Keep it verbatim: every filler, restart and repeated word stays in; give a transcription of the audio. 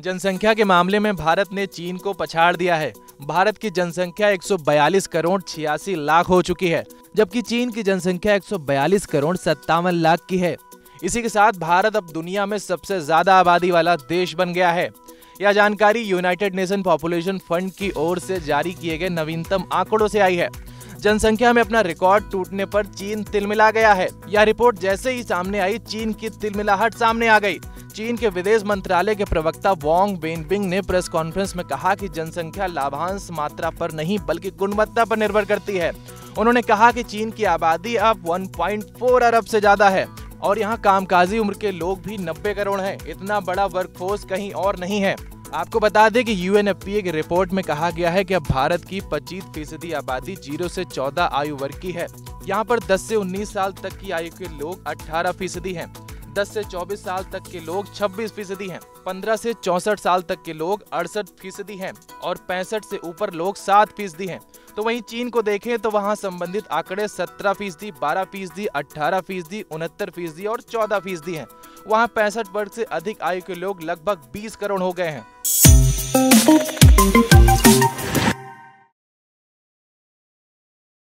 जनसंख्या के मामले में भारत ने चीन को पछाड़ दिया है। भारत की जनसंख्या एक सौ बयालीस करोड़ छियासी लाख हो चुकी है, जबकि चीन की जनसंख्या एक सौ बयालीस करोड़ सत्तावन लाख की है। इसी के साथ भारत अब दुनिया में सबसे ज्यादा आबादी वाला देश बन गया है। यह जानकारी यूनाइटेड नेशन पॉपुलेशन फंड की ओर से जारी किए गए नवीनतम आंकड़ों से आई है। जनसंख्या में अपना रिकॉर्ड टूटने पर चीन तिलमिला गया है। यह रिपोर्ट जैसे ही सामने आई, चीन की तिलमिलाहट सामने आ गई। चीन के विदेश मंत्रालय के प्रवक्ता वोंग बेन ने प्रेस कॉन्फ्रेंस में कहा कि जनसंख्या लाभांश मात्रा पर नहीं बल्कि गुणवत्ता पर निर्भर करती है। उन्होंने कहा कि चीन की आबादी अब एक पॉइंट चार अरब से ज्यादा है और यहां कामकाजी उम्र के लोग भी नब्बे करोड़ हैं। इतना बड़ा वर्कफोर्स कहीं और नहीं है। आपको बता दें कि यूएनएफपीए की रिपोर्ट में कहा गया है कि अब भारत की पच्चीस फीसदी आबादी शून्य से चौदह आयु वर्ग की है। यहां पर दस से उन्नीस साल तक की आयु के लोग अठारह फीसदी हैं, दस से चौबीस साल तक के लोग छब्बीस फीसदी हैं, पंद्रह से चौंसठ साल तक के लोग अड़सठ फीसदी हैं और पैंसठ से ऊपर लोग सात फीसदी हैं। तो वहीं चीन को देखें तो वहां संबंधित आंकड़े सत्रह फीसदी, बारह फीसदी, अठारह फीसदी, उनहत्तर फीसदी और चौदह फीसदी हैं। वहां पैंसठ वर्ष से अधिक आयु के लोग लगभग बीस करोड़ हो गए हैं।